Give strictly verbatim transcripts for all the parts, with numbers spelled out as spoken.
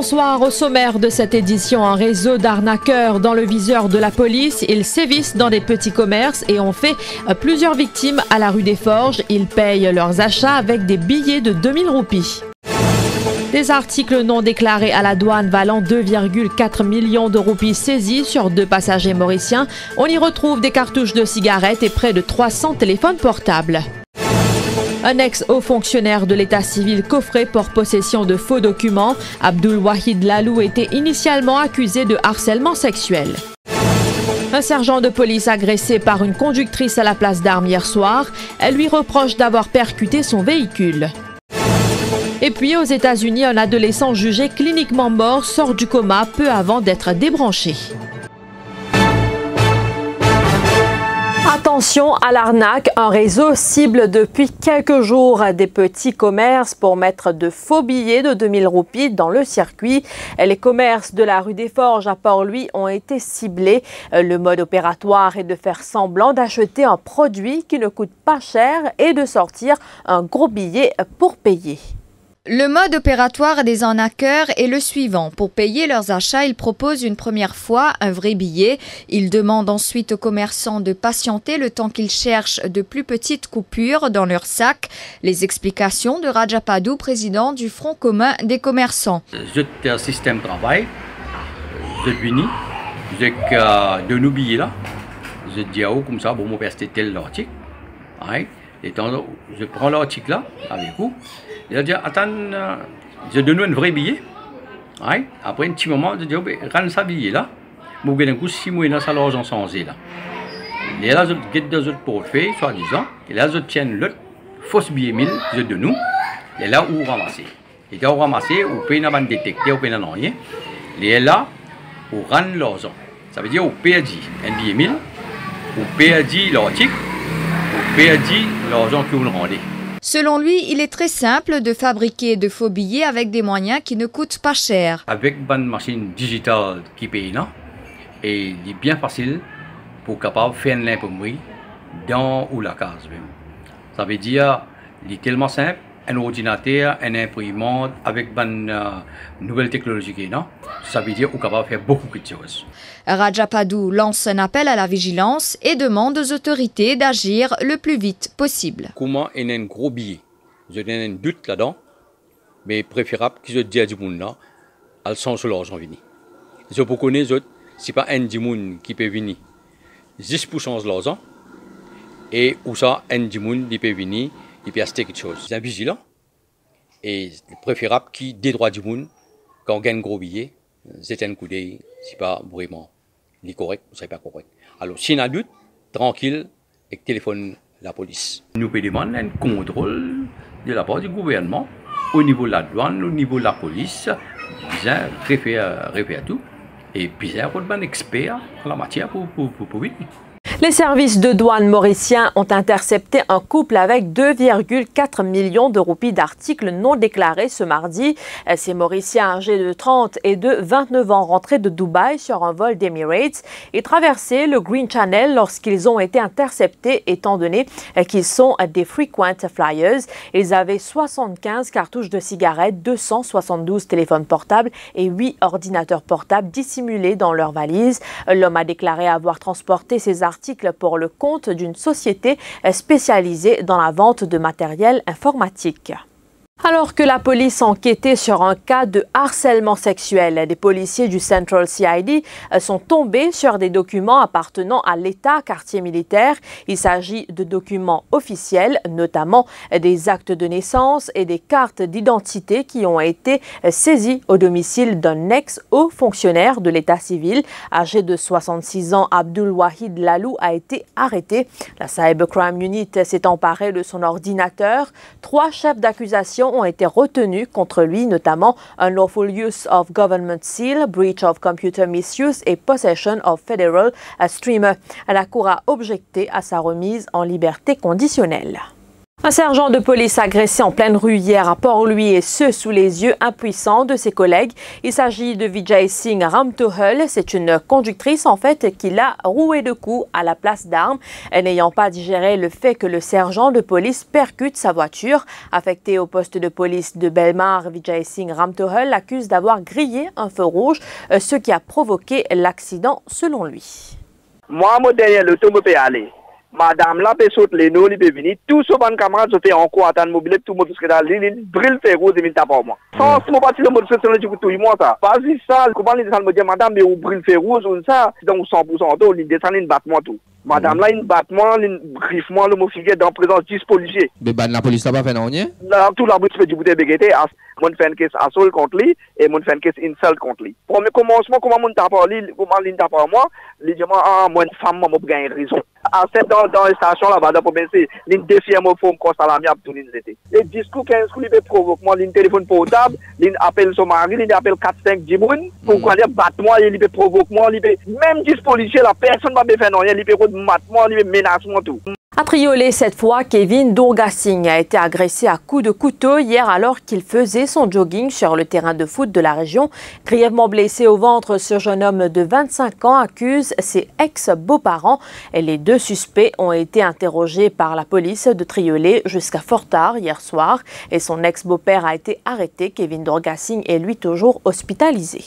Bonsoir, au sommaire de cette édition, un réseau d'arnaqueurs dans le viseur de la police. Ils sévissent dans des petits commerces et ont fait plusieurs victimes à la rue des Forges. Ils payent leurs achats avec des billets de deux mille roupies. Des articles non déclarés à la douane valant deux virgule quatre millions de roupies saisis sur deux passagers mauriciens. On y retrouve des cartouches de cigarettes et près de trois cents téléphones portables. Un ex-haut fonctionnaire de l'état civil coffré pour possession de faux documents. Abdul Wahid Lalou était initialement accusé de harcèlement sexuel. Un sergent de police agressé par une conductrice à la place d'armes hier soir. Elle lui reproche d'avoir percuté son véhicule. Et puis aux États-Unis, un adolescent jugé cliniquement mort sort du coma peu avant d'être débranché. Attention à l'arnaque, un réseau cible depuis quelques jours des petits commerces pour mettre de faux billets de deux mille roupies dans le circuit. Les commerces de la rue des Forges à Port-Louis ont été ciblés. Le mode opératoire est de faire semblant d'acheter un produit qui ne coûte pas cher et de sortir un gros billet pour payer. Le mode opératoire des arnaqueurs est le suivant. Pour payer leurs achats, ils proposent une première fois un vrai billet. Ils demandent ensuite aux commerçants de patienter le temps qu'ils cherchent de plus petites coupures dans leur sac. Les explications de Rajapadu, président du Front commun des commerçants. C'est un système de travail. C'est fini. C'est de nos billets là. Je dis à eux comme ça, bon, on va acheter tel article. Je prends l'article là avec vous. Il a dit, attends, euh, je donne un vrai billet. Ouais. Après un petit moment, je dis, oh, ben, rends ça billet là. Vous avez un coup, si vous avez un salaire en cent là. Et là, je guette deux autres portefeuilles, soi-disant. Et là, je tiens l'autre fausse billet mille, je donne nous. Et là, vous ramassez. Et là, vous ramassez, vous payez avant de détecter, vous payez dans rien. Et là, vous rendez l'argent. Ça veut dire, vous payez un billet mille, vous payez l'article, vous payez l'argent que vous rendez. Selon lui, il est très simple de fabriquer de faux billets avec des moyens qui ne coûtent pas cher. Avec une machine digitale qui paye là, et il est bien facile pour capable faire l'imprimerie dans ou la case même. Ça veut dire, il est tellement simple, un ordinateur, un imprimante avec une euh, nouvelle technologie qui est là, ça veut dire qu'on est capable de faire beaucoup de choses. Rajapadu lance un appel à la vigilance et demande aux autorités d'agir le plus vite possible. Comment est un gros billet? Je donne un doute là-dedans, mais préférable que je dise à du monde là, à le sens de l'argent venu. Je peux connaître, ce n'est pas un du monde qui peut venir dix pour cent de l'argent, et ou ça, un du monde qui peut venir. Il peut acheter quelque chose. C'est un vigilant et préférable qui des droits du monde quand on gagne un gros billet, c'est un coup d'œil, c'est pas vraiment ni correct, c'est pas correct. Alors si on a doute, tranquille et téléphone la police. Nous demandons un contrôle de la part du gouvernement au niveau de la douane, au niveau de la police, bien réfère, réfère tout et bien un expert en la matière pour pour pour, pour Les services de douane mauriciens ont intercepté un couple avec deux virgule quatre millions de roupies d'articles non déclarés ce mardi. Ces Mauriciens âgés de trente et de vingt-neuf ans rentrés de Dubaï sur un vol d'Emirates et traversaient le Green Channel lorsqu'ils ont été interceptés étant donné qu'ils sont des frequent flyers. Ils avaient soixante-quinze cartouches de cigarettes, deux cent soixante-douze téléphones portables et huit ordinateurs portables dissimulés dans leurs valises. L'homme a déclaré avoir transporté ces articles pour le compte d'une société spécialisée dans la vente de matériel informatique. Alors que la police enquêtait sur un cas de harcèlement sexuel, des policiers du Central C I D sont tombés sur des documents appartenant à l'État quartier militaire. Il s'agit de documents officiels, notamment des actes de naissance et des cartes d'identité qui ont été saisis au domicile d'un ex-haut fonctionnaire de l'État civil. Âgé de soixante-six ans, Abdul Wahid Lalou a été arrêté. La Cybercrime Unit s'est emparée de son ordinateur. Trois chefs d'accusation ont été retenus contre lui, notamment unlawful use of government seal, breach of computer misuse et possession of federal streamer. La Cour a objecté à sa remise en liberté conditionnelle. Un sergent de police agressé en pleine rue hier à Port-Louis et ce sous les yeux impuissants de ses collègues. Il s'agit de Vijay Singh Ramtohul. C'est une conductrice en fait qui l'a roué de coups à la place d'armes, n'ayant pas digéré le fait que le sergent de police percute sa voiture. Affecté au poste de police de Bellemare, Vijay Singh Ramtohul l'accuse d'avoir grillé un feu rouge, ce qui a provoqué l'accident selon lui. Moi, moi derrière le tout me fait aller. Madame là peut sauter les noms, il peut venir. Tout ce bon camarade, je fais en cours, attendre mobile, tout le monde parce que dans l'île, brille le rose et il tape moi. Sans ce mot parti, le mot de ce que tout le monde ça. Pas si ça, le copain, il me dit, madame, mais on brille le rose, on ça, donc cent pour cent d'eau, il descend, il bat moi tout. Madame là, il bat moi, il griffe moi, le mot figuier dans présence dix policiers. Mais la police n'a pas fait non, là, tout la bouche fait du bouteille bégueté, mon fait une caisse assault contre lui et mon fait une caisse insult contre lui. Pour le commencement, comment mon tape lui, comment il tape moi, il dit, ah, moi, une femme, moi, je gagne raison. À sept ans dans les stations là-bas, dans la province, il défie mon femme quand ça l'a mis à tout l'été. Les dix coups, quinze coups, il provoque moi, il téléphone portable, il appelle son mari, il appelle quatre, cinq, dix mounes, pour qu'on les batte moi, il provoque moi, même dix policiers, la personne ne peut faire rien, il peut battre moi, il menace moi tout. À Triolet, cette fois, Kevin Dourgassing a été agressé à coups de couteau hier alors qu'il faisait son jogging sur le terrain de foot de la région. Grièvement blessé au ventre, ce jeune homme de vingt-cinq ans accuse ses ex-beaux-parents. Les deux suspects ont été interrogés par la police de Triolet jusqu'à fort tard hier soir. Et son ex-beau-père a été arrêté. Kevin Dourgassing est lui toujours hospitalisé.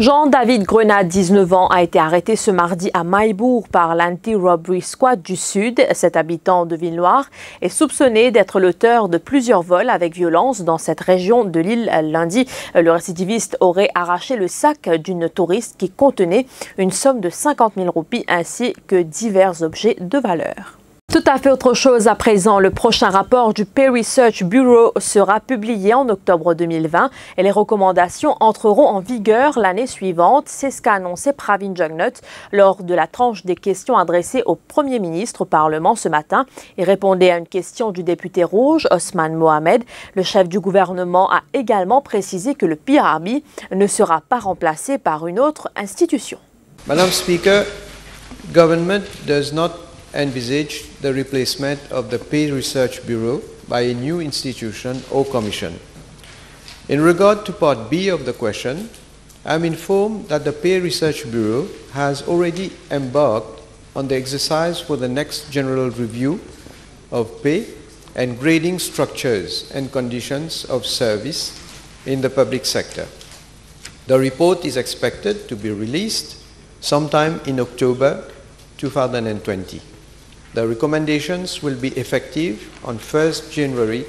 Jean David Grenat, dix-neuf ans, a été arrêté ce mardi à Maïbourg par l'Anti-Robbery Squad du Sud. Cet habitant de Ville-Noire est soupçonné d'être l'auteur de plusieurs vols avec violence dans cette région de l'île lundi. Le récidiviste aurait arraché le sac d'une touriste qui contenait une somme de cinquante mille roupies ainsi que divers objets de valeur. Tout à fait autre chose à présent, le prochain rapport du Pay Research Bureau sera publié en octobre deux mille vingt et les recommandations entreront en vigueur l'année suivante. C'est ce qu'a annoncé Pravin Jagnot lors de la tranche des questions adressées au Premier ministre au Parlement ce matin. Il répondait à une question du député rouge Osman Mohamed. Le chef du gouvernement a également précisé que le P R B ne sera pas remplacé par une autre institution. Madame la Speaker, le gouvernement ne not... envisage the replacement of the Pay Research Bureau by a new institution or commission. In regard to Part B of the question, I am informed that the Pay Research Bureau has already embarked on the exercise for the next general review of pay and grading structures and conditions of service in the public sector. The report is expected to be released sometime in October two thousand twenty. The recommendations will be effective on first January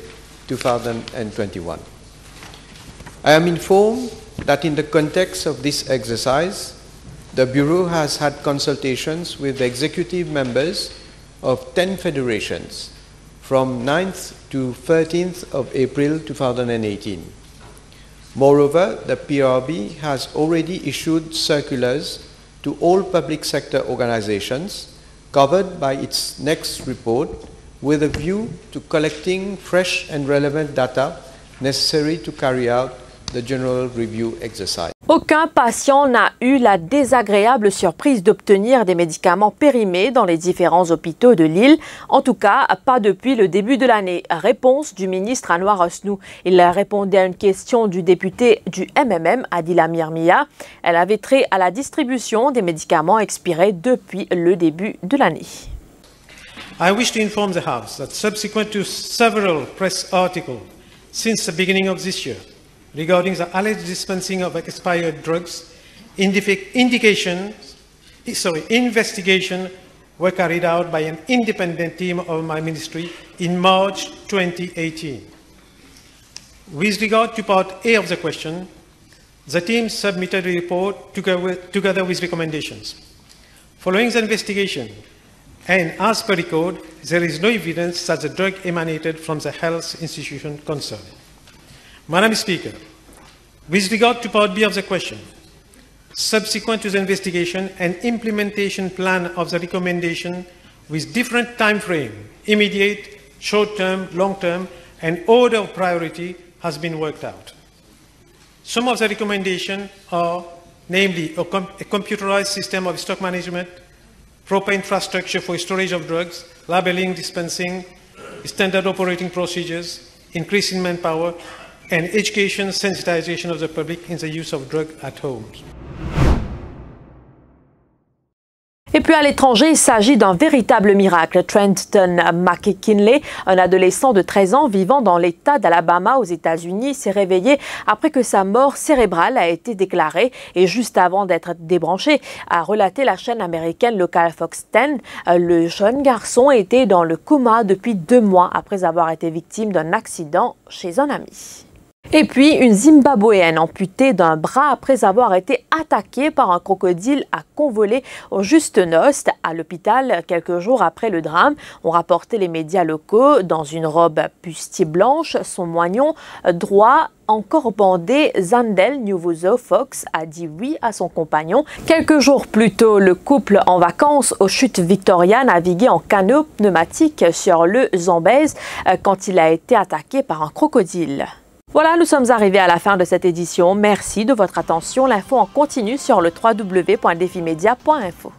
two thousand twenty-one. I am informed that in the context of this exercise, the Bureau has had consultations with the executive members of ten federations from ninth to thirteenth of April two thousand eighteen. Moreover, the P R B has already issued circulars to all public sector organizations covered by its next report with a view to collecting fresh and relevant data necessary to carry out the general review exercise. Aucun patient n'a eu la désagréable surprise d'obtenir des médicaments périmés dans les différents hôpitaux de l'île. En tout cas, pas depuis le début de l'année. Réponse du ministre Anwar Husnoo. Il répondait à une question du député du M M M, Adil Ameer Meea. Elle avait trait à la distribution des médicaments expirés depuis le début de l'année. I wish to inform the House that subsequent to several press articles since the beginning of this year, regarding the alleged dispensing of expired drugs, indications, sorry, investigation were carried out by an independent team of my ministry in March twenty eighteen. With regard to Part A of the question, the team submitted a report together with recommendations. Following the investigation, and as per record, there is no evidence that the drug emanated from the health institution concerned. Madam Speaker, with regard to Part B of the question, subsequent to the investigation and implementation plan of the recommendation with different time frame, immediate, short-term, long-term, and order of priority has been worked out. Some of the recommendations are, namely, a, com a computerized system of stock management, proper infrastructure for storage of drugs, labeling, dispensing, standard operating procedures, increase in manpower, and education, sensitization of the public in the use of drugs at home. Et puis à l'étranger, il s'agit d'un véritable miracle. Trenton McKinley, un adolescent de treize ans vivant dans l'État d'Alabama aux États-Unis, s'est réveillé après que sa mort cérébrale a été déclarée et juste avant d'être débranché, a relaté la chaîne américaine locale Fox dix. Le jeune garçon était dans le coma depuis deux mois après avoir été victime d'un accident chez un ami. Et puis, une Zimbabwéenne amputée d'un bras après avoir été attaquée par un crocodile a convolé au Juste-Nost à l'hôpital quelques jours après le drame. On rapportait les médias locaux dans une robe pucetie blanche, son moignon droit encore bandé. Zandel Nyawuza Fox a dit oui à son compagnon. Quelques jours plus tôt, le couple en vacances aux chutes Victoria naviguait en canot pneumatique sur le Zambèze quand il a été attaqué par un crocodile. Voilà, nous sommes arrivés à la fin de cette édition. Merci de votre attention. L'info en continu sur le w w w point defimedia point info.